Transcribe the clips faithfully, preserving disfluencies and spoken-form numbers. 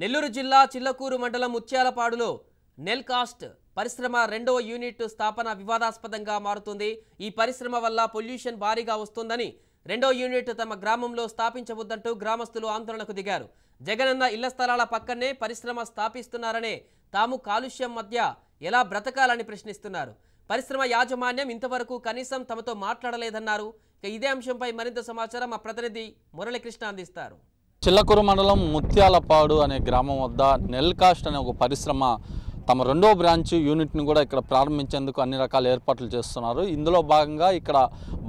నెల్లూరు జిల్లా చిల్లకూరు మండలం ముత్యాలపాడులో నెల్కాస్ట్ పరిశ్రమ రెండవ యూనిట్ స్థాపన వివాదాస్పదంగా మారుతుంది। ఈ పరిశ్రమ వల్ల పొల్యూషన్ భారీగా వస్తుందని రెండో యూనిట్ తమ గ్రామంలో స్థాపించబొద్దంటూ గ్రామస్తులు ఆందోళనకు దిగారు। జగనన్న ఇళ్ల స్థలాల పక్కనే పరిశ్రమ స్థాపిస్తున్నారనే తాము కాలుష్యం మధ్య ఎలా బ్రతకాలని ప్రశ్నిస్తున్నారు। పరిశ్రమ యాజమాన్యం ఇంతవరకు కనీసం తమతో మాట్లాడలేదన్నారు। ఇదే అంశంపై మరింత సమాచారం మా ప్రతినిధి మురళీకృష్ణ అందిస్తారు। చిల్లకూరు మండలం ముత్యాలపాడు అనే గ్రామం వద్ద నెల్కాస్ట్ అనే ఒక పరిశ్రమ తమ రెండో బ్రాంచ్ యూనిట్ని కూడా ఇక్కడ ప్రారంభించేందుకు అన్ని రకాల ఏర్పాట్లు చేస్తున్నారు। ఇందులో భాగంగా ఇక్కడ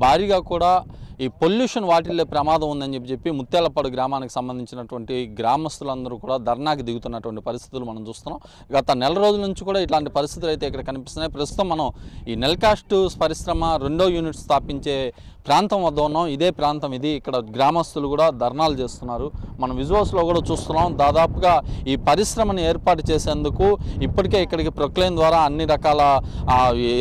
భారీగా కూడా ఈ పొల్యూషన్ వాటిల్లే ప్రమాదం ఉందని చెప్పి చెప్పి ముత్యాలపాడు గ్రామానికి సంబంధించినటువంటి గ్రామస్తులందరూ కూడా ధర్నాకి దిగుతున్నటువంటి పరిస్థితులు మనం చూస్తున్నాం। గత నెల రోజుల నుంచి కూడా ఇట్లాంటి పరిస్థితులు అయితే ఇక్కడ కనిపిస్తున్నాయి। ప్రస్తుతం మనం ఈ నెల్కాస్ట్ పరిశ్రమ రెండో యూనిట్ స్థాపించే ప్రాంతం వద్ద ఉన్నాం। ఇదే ప్రాంతం ఇది, ఇక్కడ గ్రామస్తులు కూడా ధర్నాలు చేస్తున్నారు। మనం విజువల్స్లో కూడా చూస్తున్నాం। దాదాపుగా ఈ పరిశ్రమను ఏర్పాటు చేసేందుకు ఇప్పటికే ఇక్కడికి ప్రొక్లైన్ ద్వారా అన్ని రకాల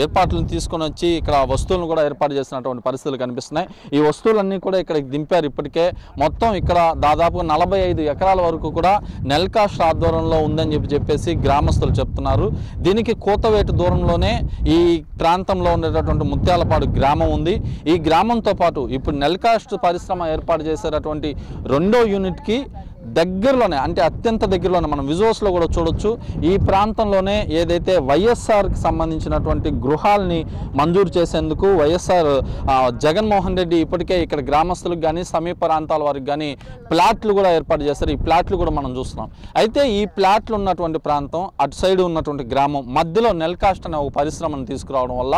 ఏర్పాట్లను తీసుకొని వచ్చి ఇక్కడ వస్తువులను కూడా ఏర్పాటు చేసినటువంటి పరిస్థితులు కనిపిస్తున్నాయి। ఈ వస్తువులన్నీ కూడా ఇక్కడికి దింపారు ఇప్పటికే। మొత్తం ఇక్కడ దాదాపు నలభై ఐదు ఎకరాల వరకు కూడా నెల్కాస్ట్ ఆధ్వర్యంలో ఉందని చెప్పి చెప్పేసి గ్రామస్తులు చెప్తున్నారు। దీనికి కూతవేటు దూరంలోనే ఈ ప్రాంతంలో ఉండేటటువంటి ముత్యాలపాడు గ్రామం ఉంది। ఈ గ్రామంతో పాటు ఇప్పుడు నెల్కాస్ట్ పరిశ్రమ ఏర్పాటు చేసేటటువంటి రెండో యూనిట్కి దగ్గరలోనే, అంటే అత్యంత దగ్గరలోనే మనం విజువల్స్లో కూడా చూడొచ్చు, ఈ ప్రాంతంలోనే ఏదైతే వైఎస్ఆర్కి సంబంధించినటువంటి గృహాలని మంజూరు చేసేందుకు వైఎస్ఆర్ జగన్మోహన్ రెడ్డి ఇప్పటికే ఇక్కడ గ్రామస్తులకు కానీ సమీప ప్రాంతాల వారికి కానీ ప్లాట్లు కూడా ఏర్పాటు చేస్తారు। ఈ ప్లాట్లు కూడా మనం చూస్తున్నాం। అయితే ఈ ప్లాట్లు ఉన్నటువంటి ప్రాంతం, అటు సైడ్ ఉన్నటువంటి గ్రామం మధ్యలో నెల్కాస్ట్ అనే ఒక పరిశ్రమను తీసుకురావడం వల్ల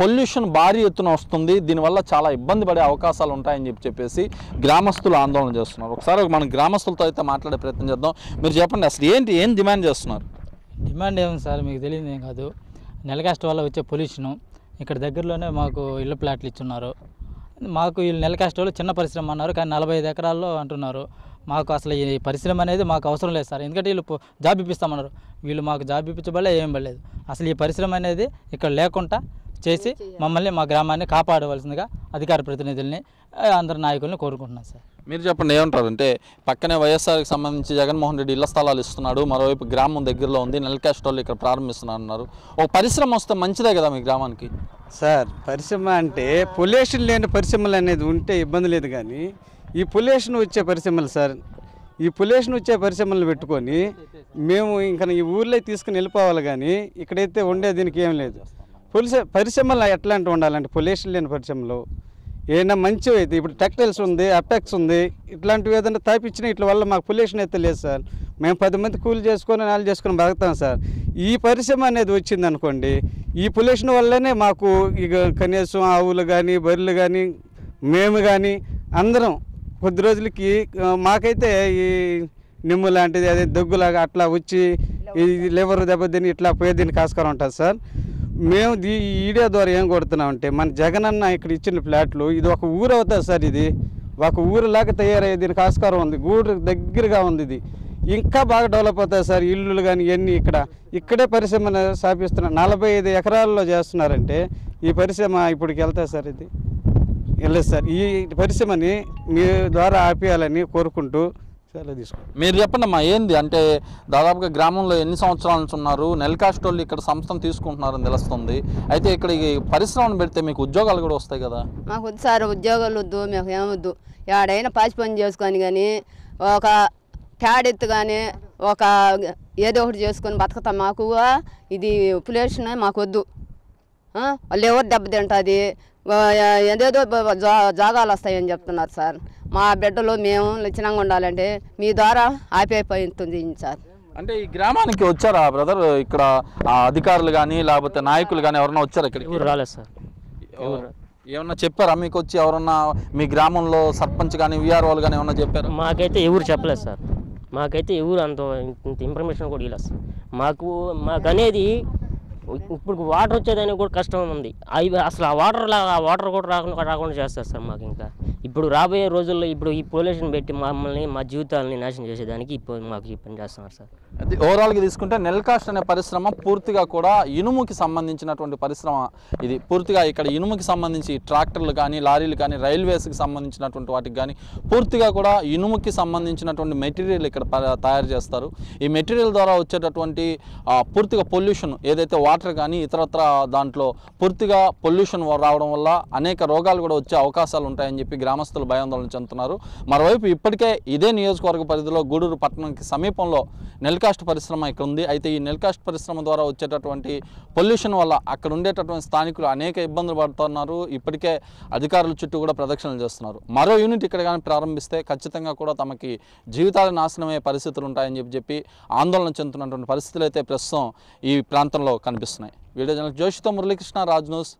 పొల్యూషన్ భారీ ఎత్తున వస్తుంది, దీనివల్ల చాలా ఇబ్బంది పడే అవకాశాలు ఉంటాయని చెప్పి చెప్పేసి గ్రామస్తులు ఆందోళన చేస్తున్నారు। ఒకసారి మన గ్రామస్తులతో అయితే మాట్లాడే ప్రయత్నం చేద్దాం। మీరు చెప్పండి, అసలు ఏంటి ఏం డిమాండ్ చేస్తున్నారు? డిమాండ్ ఏముంది సార్, మీకు తెలియదు ఏం కాదు, నెల్కాస్ట్ వల్ల వచ్చే పొల్యూషను ఇక్కడ దగ్గరలోనే మాకు ఇళ్ళ ప్లాట్లు ఇచ్చున్నారు। మాకు వీళ్ళు నెల్కాస్ట్ వాళ్ళు చిన్న పరిశ్రమ అన్నారు, కానీ నలభై ఐదు ఎకరాల్లో అంటున్నారు। మాకు అసలు ఈ పరిశ్రమ అనేది మాకు అవసరం లేదు సార్, ఎందుకంటే వీళ్ళు జాబ్ ఇప్పిస్తామన్నారు, వీళ్ళు మాకు జాబ్ ఇప్పించబడలే, ఏం పడలేదు। అసలు ఈ పరిశ్రమ అనేది ఇక్కడ లేకుండా చేసి మమ్మల్ని మా గ్రామాన్ని కాపాడవలసిందిగా అధికార ప్రతినిధుల్ని అందరి నాయకుల్ని కోరుకుంటున్నాను సార్। మీరు చెప్పండి ఏమంటారు? అంటే పక్కనే వైఎస్ఆర్కి సంబంధించి జగన్మోహన్ రెడ్డి ఇళ్ల స్థలాలు ఇస్తున్నాడు, మరోవైపు గ్రామం దగ్గరలో ఉంది, నెల్కాస్ట్ వాళ్ళు ఇక్కడ ప్రారంభిస్తున్నారు అన్నారు। ఒక పరిశ్రమ వస్తే మంచిదే కదా మీ గ్రామానికి సార్? పరిశ్రమ అంటే పొల్యూషన్ లేని పరిశ్రమలు అనేది ఉంటే ఇబ్బంది లేదు, కానీ ఈ పొల్యూషన్ వచ్చే పరిశ్రమలు సార్, ఈ పొల్యూషన్ వచ్చే పరిశ్రమలు పెట్టుకొని మేము ఇంకా ఈ ఊర్లో తీసుకుని వెళ్ళిపోవాలి, కానీ ఇక్కడైతే ఉండే దీనికి ఏం లేదు। పొల్యూష పరిశ్రమలు ఎట్లాంటి ఉండాలంటే పొల్యూషన్ లేని పరిశ్రమలు ఏదైనా మంచివి అయితే, ఇప్పుడు టెక్స్టైల్స్ ఉంది, అపెక్స్ ఉంది, ఇట్లాంటివి ఏదైనా తాపించినా ఇట్ల వల్ల మాకు పొల్యూషన్ అయితే లేదు సార్। మేము పది మంది కూలి చేసుకొని నాలుగు చేసుకొని బతుకుతాం సార్। ఈ పరిశ్రమ అనేది వచ్చింది అనుకోండి, ఈ పొల్యూషన్ వల్లనే మాకు ఇక కనీసం ఆవులు కానీ బర్రెలు కానీ మేము కానీ అందరం కొద్ది రోజులకి మాకైతే ఈ నిమ్ము లాంటిది అదే దగ్గులాగా అట్లా వచ్చి ఈ లేబర్ దెబ్బతిని ఇట్లా పోయేదిని కాసుకొని ఉంటారు సార్। మేము దీ ఈడియా ద్వారా ఏం కొడుతున్నామంటే మన జగనన్న ఇక్కడ ఇచ్చిన ఫ్లాట్లు ఇది ఒక ఊరు అవుతుంది సార్, ఇది ఒక ఊరులాగా తయారయ్యే దీనికి ఆస్కారం ఉంది, గూడు దగ్గరగా ఉంది, ఇది ఇంకా బాగా డెవలప్ అవుతాయి సార్। ఇళ్ళు కానీ ఇవన్నీ ఇక్కడ ఇక్కడే పరిశ్రమను స్థాపిస్తున్నారు, నలభై ఐదు ఎకరాల్లో చేస్తున్నారంటే ఈ పరిశ్రమ ఇప్పటికి వెళ్తాయి సార్, ఇది వెళ్ళదు సార్। ఈ పరిశ్రమని మీ ద్వారా ఆపేయాలని కోరుకుంటూ చాలా తీసుకుంటాం। మీరు చెప్పండి అమ్మా, ఏంది అంటే దాదాపుగా గ్రామంలో ఎన్ని సంవత్సరాల నుంచి ఉన్నారు? నెల్కాస్ట్ వాళ్ళు ఇక్కడ సంస్థను తీసుకుంటున్నారని తెలుస్తుంది, అయితే ఇక్కడ పరిశ్రమను పెడితే మీకు ఉద్యోగాలు కూడా వస్తాయి కదా? మాకు వద్దు సార్, ఉద్యోగాలు వద్దు, మాకు ఏమొద్దు, ఏడైనా పాచి పని చేసుకొని కానీ ఒక ప్యాడ్ ఎత్తు కానీ ఒక ఏదో ఒకటి చేసుకొని బతుకుతాం। మాకు ఇది పొల్యూషన్ మాకు వద్దు, వాళ్ళు ఎవరు దెబ్బతింటుంది, ఏదేదో జాగాలు వస్తాయని చెప్తున్నారు సార్। మా బిడ్డలు మేము లక్షణంగా ఉండాలంటే మీ ద్వారా ఆపేపోతుంది సార్। అంటే ఈ గ్రామానికి వచ్చారా బ్రదర్, ఇక్కడ అధికారులు కానీ లేకపోతే నాయకులు కానీ ఎవరన్నా వచ్చారా ఇక్కడికి? రాలేదు సార్। ఏమన్నా చెప్పారా మీకు వచ్చి ఎవరన్నా, మీ గ్రామంలో సర్పంచ్ కానీ విఆర్ఓలు కానీ ఏమన్నా చెప్పారా? మాకైతే ఎవరు చెప్పలేదు సార్, మాకైతే ఎవరు అంత ఇన్ఫర్మేషన్ కూడా ఇవ్వలేదు సార్। మాకు మాకు అనేది ఇప్పుడు వాటర్ వచ్చేదానికి కూడా కష్టం ఉంది, అవి అసలు ఆ వాటర్ లాగా ఆ వాటర్ కూడా రాకుండా రాకుండా చేస్తారు సార్ మాకు। ఇంకా ఇప్పుడు రాబోయే రోజుల్లో ఇప్పుడు ఈ పొల్యూషన్ పెట్టి మమ్మల్ని మా జీవితాల్ని నాశనం చేసేదానికి ఇప్పుడు మాకు ఈ పని చేస్తున్నారు సార్. అది ఓవరాల్ గా తీసుకుంటే నెల్కాస్ట్ అనే పరిశ్రమ పూర్తిగా కూడా ఇనుముకి సంబంధించినటువంటి పరిశ్రమ. ఇది పూర్తిగా ఇక్కడ ఇనుముకి సంబంధించి ట్రాక్టర్లు కానీ లారీలు కానీ రైల్వేస్కి సంబంధించినటువంటి వాటికి కానీ పూర్తిగా కూడా ఇనుముకి సంబంధించినటువంటి మెటీరియల్ ఇక్కడ తయారు చేస్తారు. ఈ మెటీరియల్ ద్వారా వచ్చేటటువంటి పూర్తిగా పొల్యూషన్ ఏదైతే వాటర్ కానీ ఇతరత్ర దాంట్లో పూర్తిగా పొల్యూషన్ రావడం వల్ల అనేక రోగాలు కూడా వచ్చే అవకాశాలు ఉంటాయని చెప్పి గ్రామస్తులు భయాందోళన చెందుతున్నారు. మరోవైపు ఇప్పటికే ఇదే నియోజకవర్గ పరిధిలో గూడూరు పట్టణానికి సమీపంలో నెల్కాస్ట్ పరిశ్రమ ఇక్కడ ఉంది. అయితే ఈ నెల్కాస్ట్ పరిశ్రమ ద్వారా వచ్చేటటువంటి పొల్యూషన్ వల్ల అక్కడ ఉండేటటువంటి స్థానికులు అనేక ఇబ్బందులు పడుతున్నారు. ఇప్పటికే అధికారుల చుట్టూ కూడా ప్రదక్షిణలు చేస్తున్నారు. మరో యూనిట్ ఇక్కడ కానీ ప్రారంభిస్తే ఖచ్చితంగా కూడా తమకి జీవితాలు నాశనమయ్యే పరిస్థితులు ఉంటాయని చెప్పి చెప్పి ఆందోళన చెందుతున్నటువంటి పరిస్థితులు అయితే ప్రస్తుతం ఈ ప్రాంతంలో కనిపిస్తున్నాయి. వీడియో జర్నలిస్ట్ జోషితో మురళీకృష్ణ, రాజ్ న్యూస్,